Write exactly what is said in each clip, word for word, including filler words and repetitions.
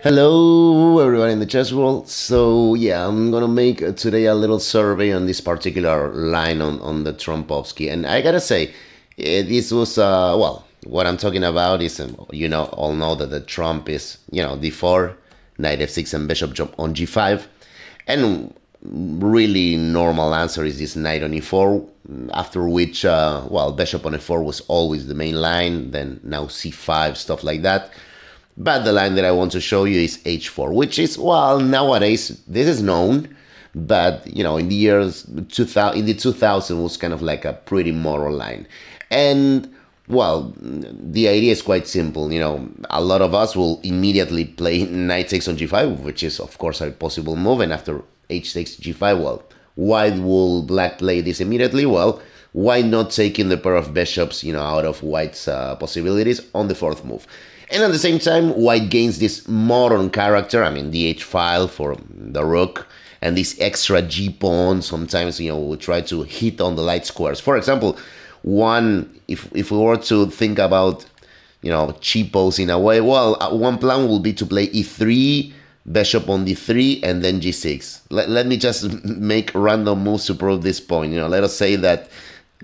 Hello everyone in the chess world. So yeah, I'm gonna make uh, today a little survey on this particular line on, on the Trompowsky, and I gotta say, eh, this was, uh, well, what I'm talking about is, um, you know, all know that the Trump is, you know, d four, knight f six and bishop jump on g five, and really normal answer is this knight on e four, after which, uh, well, bishop on f four was always the main line, then now c five, stuff like that. But the line that I want to show you is h four, which is, well, nowadays, this is known, but, you know, in the years, two thousand, in the two thousand was kind of like a pretty moral line. And, well, the idea is quite simple, you know, a lot of us will immediately play knight takes on g five, which is, of course, a possible move, and after h six, g five, well, why will black play this immediately? Well, why not taking the pair of bishops, you know, out of white's uh, possibilities on the fourth move? And at the same time, white gains this modern character, I mean, the h file for the rook, and this extra g pawn, sometimes, you know, we try to hit on the light squares. For example, one, if, if we were to think about, you know, cheapos in a way, well, one plan will be to play e three, bishop on d three, and then g six. Let, let me just make random moves to prove this point, you know, let us say that,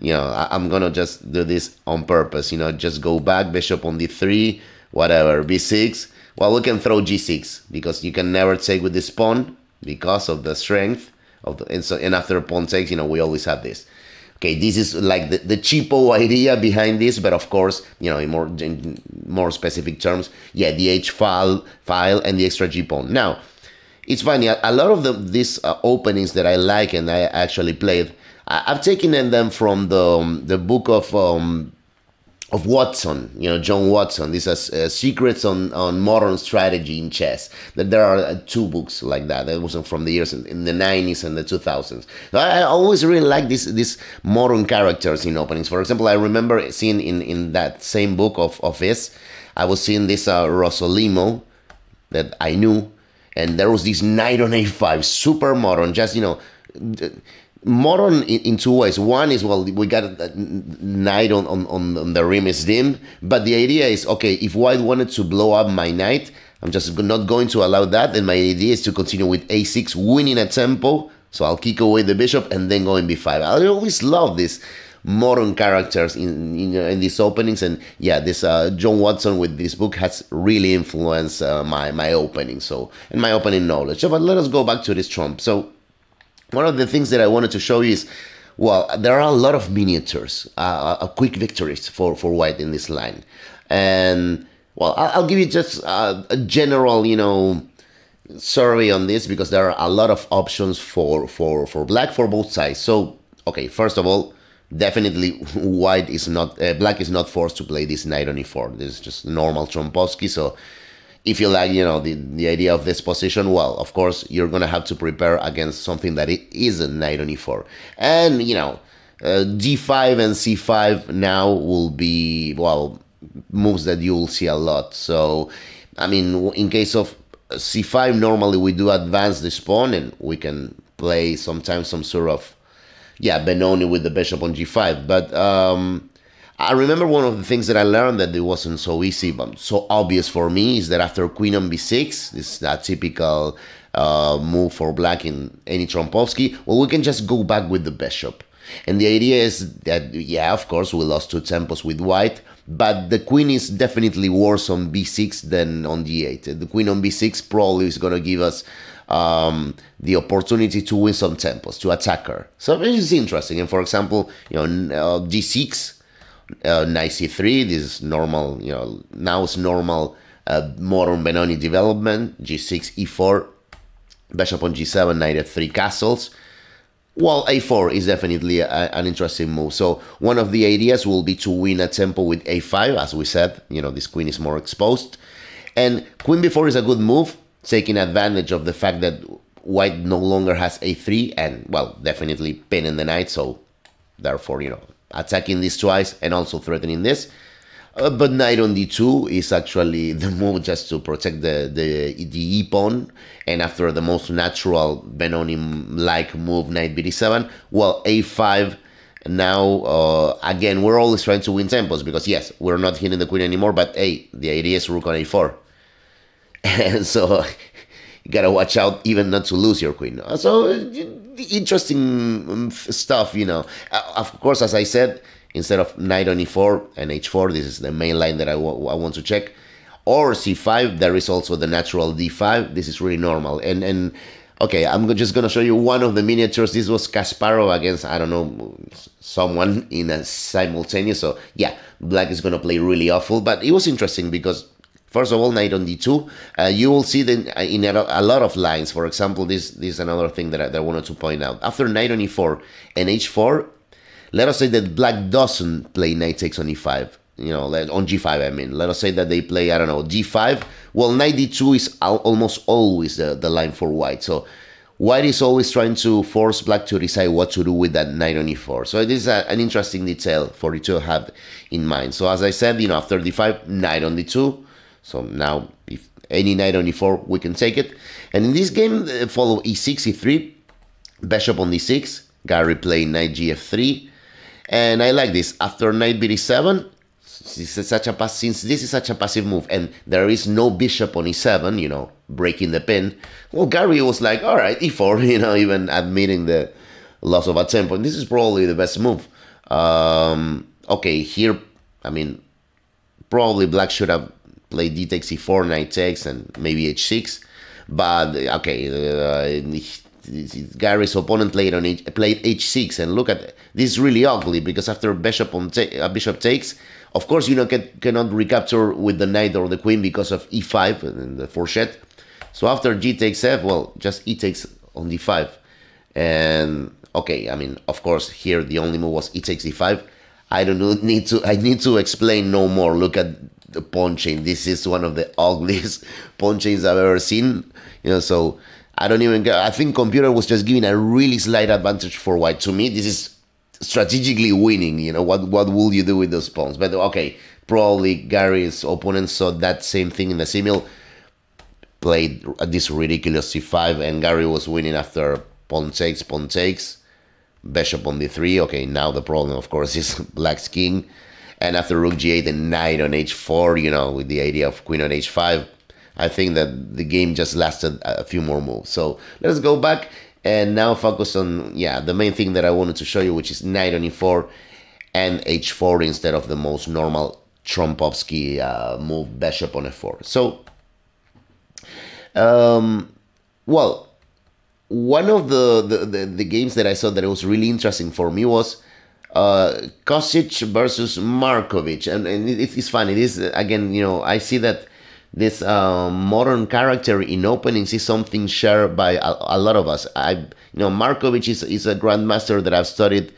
you know, I, I'm gonna just do this on purpose, you know, just go back, bishop on d three, whatever, b six, well, we can throw g six, because you can never take with this pawn, because of the strength, of the, and, so, and after pawn takes, you know, we always have this. Okay, this is like the, the cheapo idea behind this, but of course, you know, in more, in more specific terms, yeah, the h file file and the extra g pawn. Now, it's funny, a, a lot of the, these uh, openings that I like and I actually played, I, I've taken them from the, um, the book of... Um, of Watson, you know, John Watson. These are uh, secrets on, on modern strategy in chess. That there are uh, two books like that. That was from the years in, in the nineties and the two thousands. So I, I always really like this this modern characters in openings. For example, I remember seeing in, in that same book of, of his, I was seeing this uh, Rossolimo that I knew, and there was this knight on a five, super modern, just, you know, modern in, in two ways. One is, well, we got a, a knight on, on, on the rim is dim, but the idea is, okay, if white wanted to blow up my knight, I'm just not going to allow that, and my idea is to continue with a six, winning a tempo, so I'll kick away the bishop and then go in b five. I always love this modern characters in, in, in these openings, and yeah, this uh, John Watson with this book has really influenced uh, my, my opening, so, and my opening knowledge. So, but let us go back to this Trump. So, one of the things that I wanted to show you is, well, there are a lot of miniatures, uh, uh, quick victories for, for white in this line. And, well, I'll, I'll give you just uh, a general, you know, survey on this, because there are a lot of options for, for, for black, for both sides. So, okay, first of all, definitely white is not, uh, black is not forced to play this knight on e four. This is just normal Trompowsky, so... If you like, you know, the, the idea of this position, well, of course, you're going to have to prepare against something that it is a knight on e four. And, you know, uh, d five and c five now will be, well, moves that you will see a lot. So, I mean, in case of c five, normally we do advance this pawn, and we can play sometimes some sort of, yeah, Benoni with the bishop on g five. But, um... I remember one of the things that I learned that it wasn't so easy, but so obvious for me, is that after queen on b six, this is a typical uh, move for black in any Trompowsky, well, we can just go back with the bishop. And the idea is that, yeah, of course, we lost two tempos with white, but the queen is definitely worse on b six than on d eight. The queen on b six probably is going to give us um, the opportunity to win some tempos, to attack her. So it's interesting. And for example, you know, uh, d six... Uh, knight c three, this is normal, you know, now it's normal uh, modern Benoni development, g six, e four, bishop on g seven, knight f three, castles. Well, a four is definitely a, an interesting move. So one of the ideas will be to win a tempo with a five, as we said, you know, this queen is more exposed. And queen b four is a good move, taking advantage of the fact that white no longer has a three, and, well, definitely pinning the knight, so therefore, you know, attacking this twice and also threatening this. Uh, but knight on d two is actually the move just to protect the, the, the e pawn. And after the most natural Benoni-like move, knight b d seven, well, a five now, uh, again, we're always trying to win tempos because, yes, we're not hitting the queen anymore, but, hey, the idea is rook on a four. And so you got to watch out even not to lose your queen. So interesting stuff, you know. Of course, as I said, instead of knight on e four and h four, this is the main line that I, w I want to check. Or c five, there is also the natural d five. This is really normal. And, and okay, I'm just going to show you one of the miniatures. This was Kasparov against, I don't know, someone in a simultaneous. So yeah, black is going to play really awful. But it was interesting because, first of all, knight on d two. Uh, you will see then in a lot of lines. For example, this, this is another thing that I, that I wanted to point out. After knight on e four and h four, let us say that black doesn't play knight takes on e five. You know, on g five, I mean. Let us say that they play, I don't know, d five. Well, knight d two is al almost always the, the line for white. So white is always trying to force black to decide what to do with that knight on e four. So it is a, an interesting detail for you to have in mind. So as I said, you know, after d five, knight on d two. So now, if any knight on e four, we can take it. And in this game, follow e six, e three, bishop on d six, Gary playing knight g f three. And I like this. After knight b d seven, This is such a pass, since this is such a passive move and there is no bishop on e seven, you know, breaking the pin, well, Gary was like, all right, e four, you know, even admitting the loss of a tempo. And this is probably the best move. Um, okay, here, I mean, probably black should have played d takes e four, knight takes, and maybe h six. But, okay, uh, Gary's opponent played on H, played h six, and look at it. This is really ugly because after bishop on ta uh, bishop takes, of course, you know, can, cannot recapture with the knight or the queen because of e five and the fourchette. So after g takes f, well, just e takes on d five, and okay, I mean, of course, here the only move was e takes d five. I don't know, need to. I need to explain no more. Look at the pawn chain. This is one of the ugliest pawn chains I've ever seen. You know, so. I don't even get, I think computer was just giving a really slight advantage for white. To me, this is strategically winning, you know, what what will you do with those pawns? But okay, probably Gary's opponent saw that same thing in the simul, played this ridiculous c five, and Gary was winning after pawn takes, pawn takes, bishop on d three. Okay, now the problem, of course, is black's king. And after rook g eight and knight on h four, you know, with the idea of queen on h five, I think that the game just lasted a few more moves. So let's go back and now focus on, yeah, the main thing that I wanted to show you, which is knight on e four and h four instead of the most normal Trompowsky uh, move, bishop on f four. So, um, well, one of the, the, the, the games that I saw that it was really interesting for me was uh, Kozic versus Markovic. And, and it, it's funny, this, again, you know, I see that this uh, modern character in openings is something shared by a, a lot of us. I, you know, Markovic is, is a grandmaster that I've studied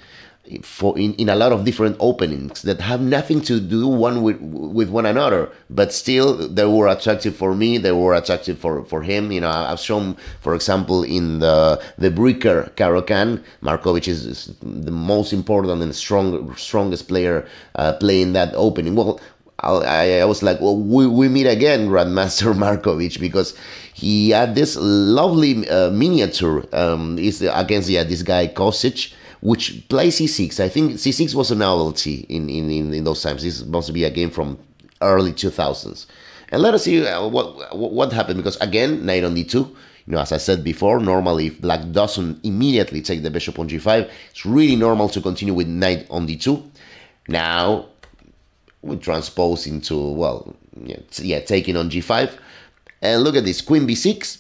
for in, in a lot of different openings that have nothing to do one with with one another, but still they were attractive for me. They were attractive for for him. You know, I've shown, for example, in the the Breaker Karo Kan, Markovic is, is the most important and strong strongest player uh, playing that opening. Well. I, I was like, well, we, we meet again, Grandmaster Markovic, because he had this lovely uh, miniature um, is against yeah, this guy Kozic, which plays c six. I think c six was a novelty in, in, in, in those times. This must be a game from early two thousands. And let us see what, what happened, because again, knight on d two. You know, as I said before, normally if black doesn't immediately take the bishop on g five, it's really normal to continue with knight on d two. Now, we transpose into, well, yeah, yeah, taking on g five. And look at this, queen b six,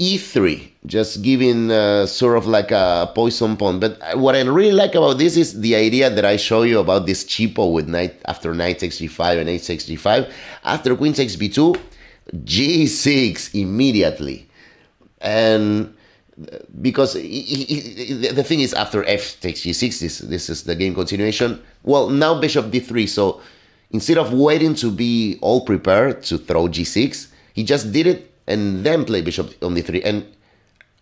e three, just giving uh, sort of like a poison pawn. But what I really like about this is the idea that I show you about this cheapo with knight, after knight takes g five and knight takes g five. After queen takes b two, g six immediately. And because he, he, he, the thing is, after f takes g six, this, this is the game continuation. Well, now bishop d three, so instead of waiting to be all prepared to throw g six, he just did it and then play bishop on d three. And,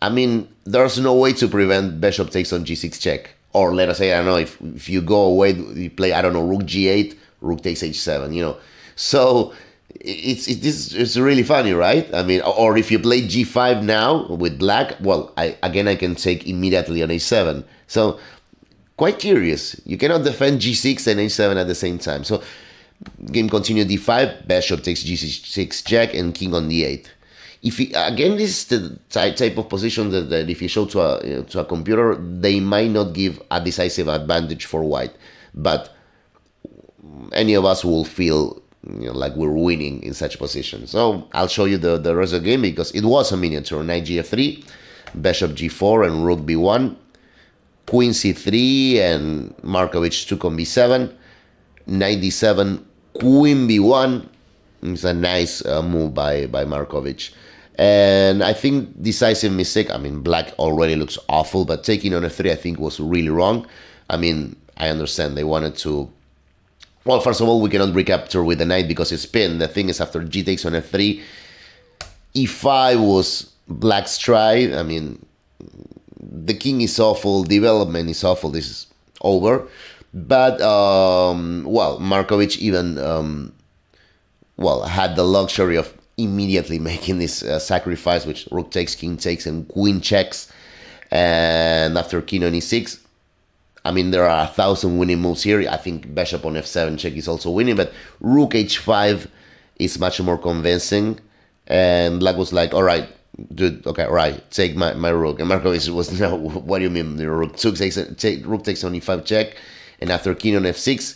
I mean, there's no way to prevent bishop takes on g six check. Or let us say, I don't know, if, if you go away, you play, I don't know, rook g eight, rook takes h seven, you know. So It's it's it's really funny, right? I mean, or if you play g five now with black, well, I again I can take immediately on h seven. So quite curious. You cannot defend g six and h seven at the same time. So Game continued d five, bishop takes g six, jack, and king on d eight. If he, again, this is the type of position that, that if you show to a, you know, to a computer, they might not give a decisive advantage for white, but any of us will feel, you know, like we're winning in such position. So I'll show you the, the rest of the game because it was a miniature. Knight g f three, bishop g four, and rook b one, queen c three, and Markovic took on b seven, knight d seven, queen b one. It's a nice uh, move by, by Markovic. And I think decisive mistake, I mean, black already looks awful, but taking on f three, I think, was really wrong. I mean, I understand they wanted to... Well, first of all, we cannot recapture with the knight because it's pinned. The thing is, after g takes on f three, e five was black's try. I mean, the king is awful, development is awful, this is over. But, um, well, Markovic even... Um, well, had the luxury of immediately making this uh, sacrifice, which rook takes, king takes, and queen checks. And after king on e six, I mean, there are a thousand winning moves here. I think bishop on f seven check is also winning, but rook h five is much more convincing. And black was like, all right, dude, okay, all right, take my, my rook. And Markovic was, no, what do you mean? The rook takes, take, rook takes on e five check, and after king on f six,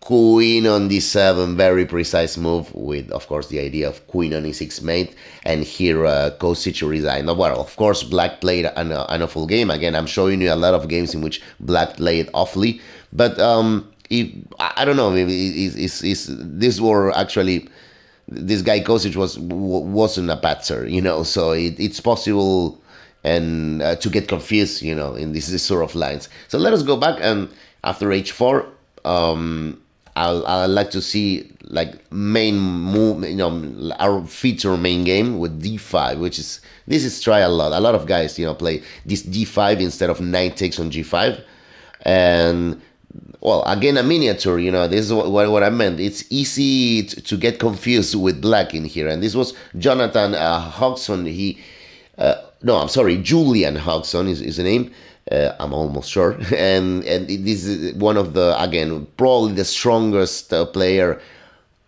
queen on d seven, very precise move with, of course, the idea of queen on e six mate. And here, uh, Kozic resigned. Well, of course, black played an, uh, an awful game. Again, I'm showing you a lot of games in which black played awfully. But um, if, I don't know, maybe it's, it's, this were actually, this guy Kozic was, wasn't a patzer, you know, so it, it's possible and uh, to get confused, you know, in this, this sort of lines. So let us go back, and after h four, um, I'll, I'll like to see like main move, you know, our feature main game with d five, which is, this is try a lot. A lot of guys, you know, play this d five instead of knight takes on g five. And, well, again, a miniature, you know, this is what, what I meant. It's easy to, to get confused with black in here. And this was Jonathan uh, Hodgson. He, uh, no, I'm sorry, Julian Hodgson is, is the name. Uh, I'm almost sure, and and this is one of the, again, probably the strongest uh, player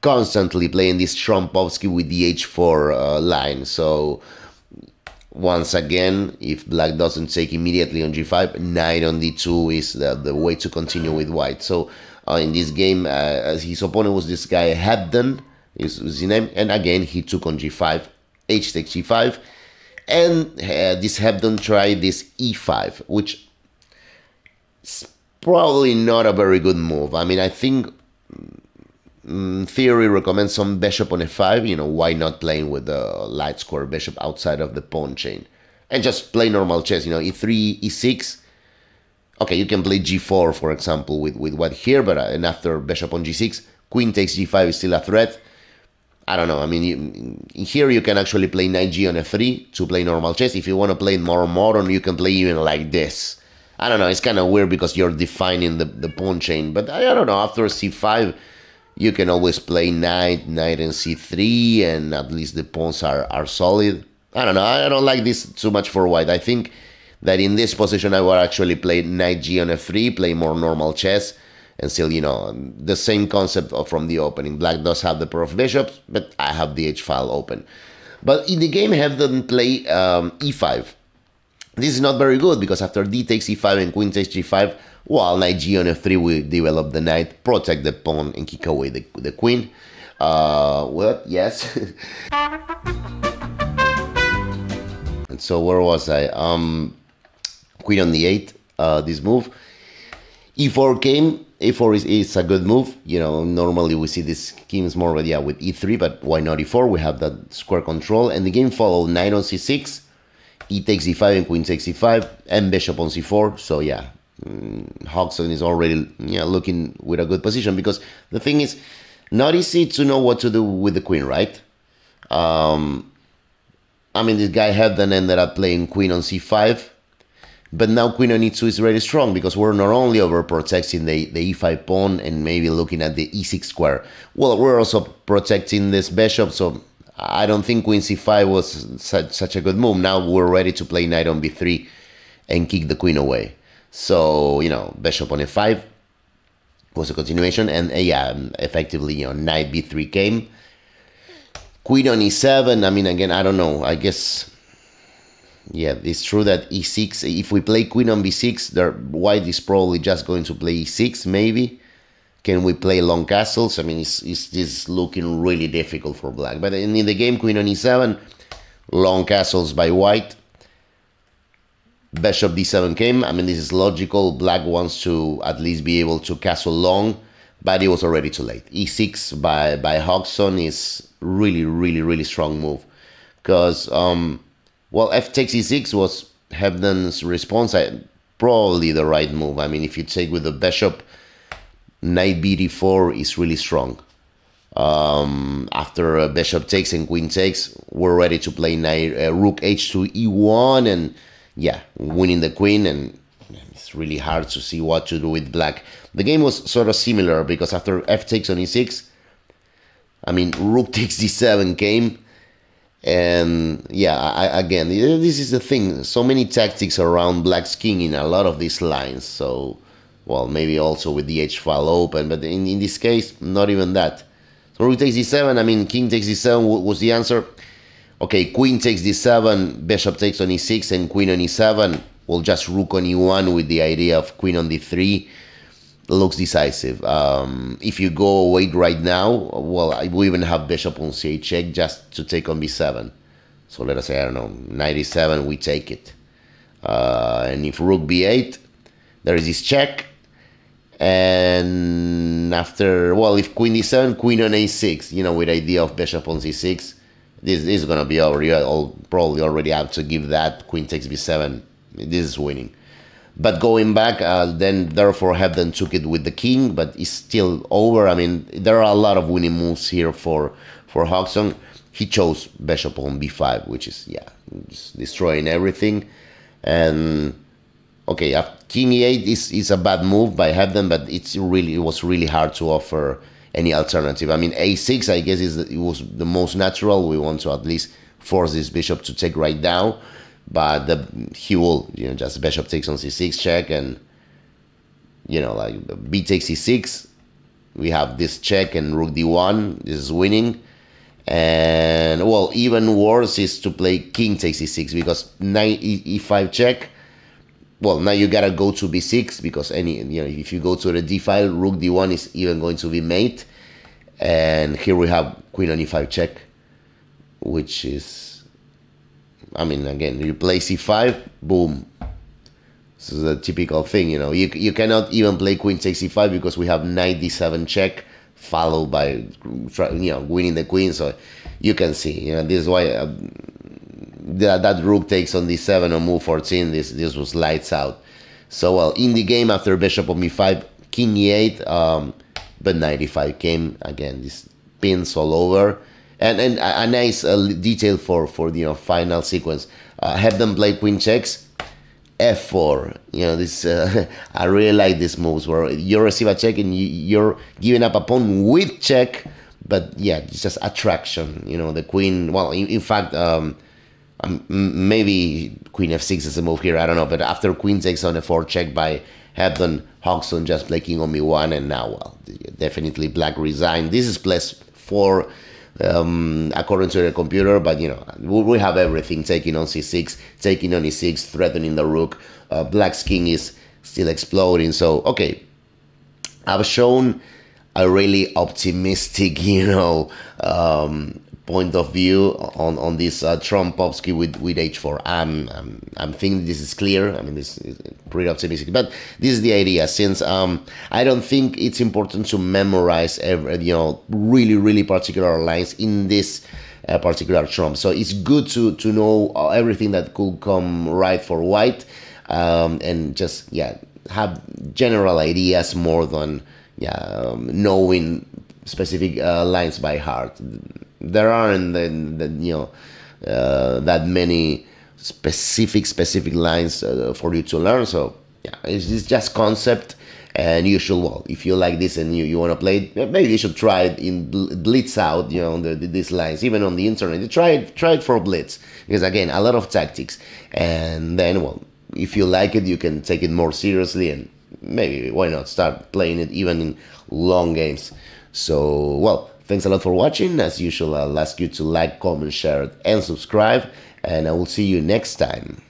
constantly playing this Trompowsky with the h four uh, line. So once again, if black doesn't take immediately on g five, knight on d two is the, the way to continue with white. So uh, in this game, uh, as his opponent was this guy Hebden, is, is his name, and again he took on g five, h takes g five. And uh, this Hebden tried this e five, which is probably not a very good move. I mean, I think mm, theory recommends some bishop on f five. You know, why not playing with the light square bishop outside of the pawn chain? And just play normal chess, you know, e three, e six. Okay, you can play g four, for example, with, with what here, but uh, and after bishop on g six, queen takes g five is still a threat. I don't know, I mean, you, here you can actually play knight g on f three to play normal chess. If you want to play more modern, you can play even like this. I don't know, it's kind of weird because you're defining the, the pawn chain. But I, I don't know, after c five, you can always play knight, knight and c three, and at least the pawns are, are solid. I don't know, I don't like this too much for white. I think that in this position, I would actually play knight g on f three, play more normal chess. And still, you know, the same concept from the opening. Black does have the pair of bishops, but I have the h-file open. But in the game, Hebden play um, e five. This is not very good, because after d takes e five and queen takes g five, well, knight g on f three will develop the knight, protect the pawn, and kick away the, the queen. Uh, well, yes. And so where was I? Um, queen on the eight, uh, this move. e four came. e four is, is a good move. You know, normally we see these schemes more with, yeah, with e three, but why not e four? We have that square control. And the game followed knight on c six, e takes e five, and queen takes e five, and bishop on c four. So, yeah, mm, Hodgson is already, yeah, looking with a good position, because the thing is, not easy to know what to do with the queen, right? Um, I mean, this guy Hebden ended up playing queen on c five. But now queen on e two is really strong, because we're not only overprotecting the, the e five pawn and maybe looking at the e six square. Well, we're also protecting this bishop, so I don't think queen c five was such, such a good move. Now we're ready to play knight on b three and kick the queen away. So, you know, bishop on f five, was a continuation, and uh, yeah, effectively, you know, knight b three came. Queen on e seven, I mean, again, I don't know, I guess, yeah, it's true that e six, if we play queen on b six, their white is probably just going to play e six, maybe. Can we play long castles? I mean, it's, it's, it's looking really difficult for black. But in, in the game, queen on e seven, long castles by white. Bishop d seven came. I mean, this is logical. Black wants to at least be able to castle long, but it was already too late. e six by, by Hodgson is really, really, really strong move. Because, um, well, f takes e six was Hebden's response. I, probably the right move. I mean, if you take with the bishop, knight b d four is really strong. Um, after uh, bishop takes and queen takes, we're ready to play knight, uh, rook h two, e one, and yeah, winning the queen, and it's really hard to see what to do with black. The game was sort of similar, because after f takes on e six, I mean, rook takes d seven came, and yeah, I, again, this is the thing, so many tactics around black's king in a lot of these lines, so, well, maybe also with the h file open, but in, in this case, not even that. So rook takes d seven, I mean, king takes d seven was the answer. Okay, queen takes d seven, bishop takes on e six, and queen on e seven. Well, just rook on e one with the idea of queen on d three looks decisive. Um, if you go away right now, well, we even have bishop on c eight check just to take on b seven. So let us say, I don't know, knight e seven, we take it. Uh, and if rook b eight, there is this check. And after, well, if queen d seven, queen on a six, you know, with the idea of bishop on c six. This, this is going to be over. You're all, probably already out to give that. Queen takes b seven. This is winning. But going back, uh, then therefore Hebden took it with the king, but it's still over. I mean, there are a lot of winning moves here for, for Hodgson. He chose bishop on b five, which is, yeah, destroying everything. And, okay, after king e eight is, is a bad move by Hebden, but it's really, it was really hard to offer any alternative. I mean, a six, I guess, is the, it was the most natural. We want to at least force this bishop to take right now, but the, he will, you know, just bishop takes on c six check, and, you know, like b takes c six, we have this check, and rook d one, this is winning. And, well, even worse is to play king takes c six, because knight e five check, well, now you gotta go to b six, because any, you know, if you go to the d file, rook d one is even going to be mate, and here we have queen on e five check, which is, I mean, again, you play c five, boom. This is a typical thing, you know. You you cannot even play queen takes c five because we have knight d seven check, followed by, you know, winning the queen. So you can see, you know, this is why. Uh, That, that rook takes on d seven on move fourteen, this this was lights out. So, well, in the game after bishop on b five, king e eight, um, but knight e five came. Again, this pins all over. And and a, a nice uh, detail for, for the, you know, final sequence. Uh, Hebden played queen checks, f four. You know, this uh, I really like these moves where you receive a check and you, you're giving up a pawn with check, but yeah, it's just attraction. You know, the queen, well, in, in fact, um, Um, maybe queen f six is a move here, I don't know, but after queen takes on f four check by Hebden, Hodgson just played king on b one, and now, well, definitely black resigned. This is plus four um, according to the computer, but, you know, we have everything, taking on c six, taking on e six, threatening the rook. Uh, black's king is still exploding, so, okay, I've shown a really optimistic, you know, um, point of view on on this uh, Trompowsky with with h four. I'm, I'm I'm thinking this is clear. I mean, this is pretty optimistic, but this is the idea. Since um I don't think it's important to memorize every, you know, really really particular lines in this uh, particular trump. So it's good to to know everything that could come right for white, um, and just yeah have general ideas more than yeah um, knowing specific uh, lines by heart. There aren't, the, the, you know, uh, that many specific, specific lines uh, for you to learn. So, yeah, it's, it's just concept. And you should, well, if you like this and you, you want to play it, maybe you should try it in blitz out, you know, the, the, these lines, even on the internet. You try it, try it for blitz. Because, again, a lot of tactics. And then, well, if you like it, you can take it more seriously and maybe why not start playing it even in long games. So, well, thanks a lot for watching. As usual, I'll ask you to like, comment, share, and subscribe, and I will see you next time.